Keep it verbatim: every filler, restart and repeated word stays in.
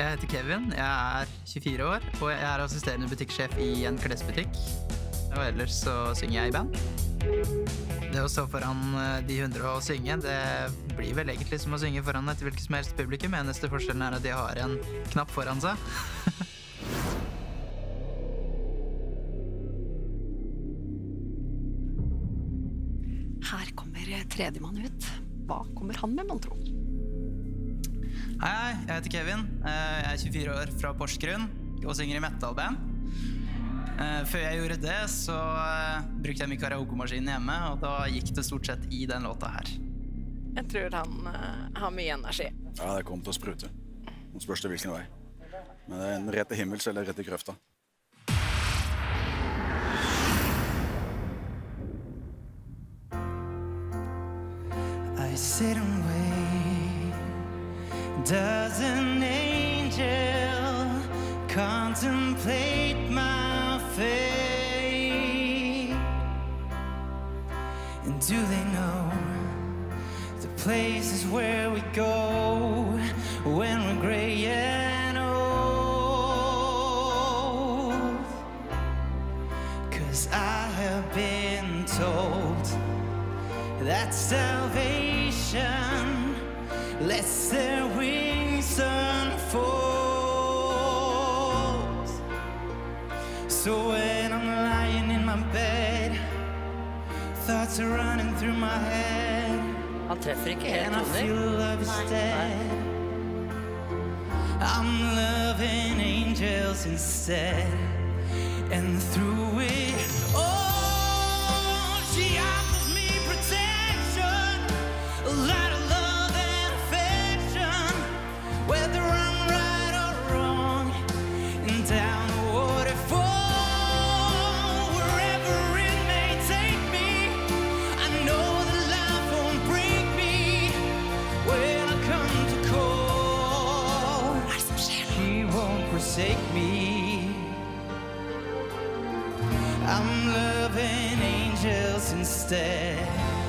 Jeg heter Kevin, jeg er tjuefire år, og jeg er assisterende butikksjef i en klesbutikk. Og ellers så synger jeg i band. Det å stå foran de hundre og synge, det blir vel egentlig som å synge foran et hvilket som helst publikum. Eneste forskjellen er at de har en knapp foran seg. Her kommer tredjemann ut. Hva kommer han med, man tror? Hei, jeg heter Kevin. Jeg er tjuefire år fra Porsgrunn og synger i metalband. Før jeg gjorde det, så brukte jeg min karaoke-maskin hjemme, og da gikk det stort sett i den låta her. Jeg tror han har mye energi. Ja, det kommer til å sprute. Nå spørs det hvilken vei. Men det er en rett i himmels eller rett i grøfta. I sit and wait. Does an angel contemplate my fate? And do they know the places where we go when we're gray and old? 'Cause I have been told that salvation lets their wings unfold. So when I'm lying in my bed, thoughts are running through my head, and I feel love is dead. I'm loving angels instead, and through it all, she offers me protection, a lot of love. Whether I'm right or wrong, and down the waterfall, wherever it may take me, I know that life won't break me when I come to call. She won't forsake me. I'm loving angels instead.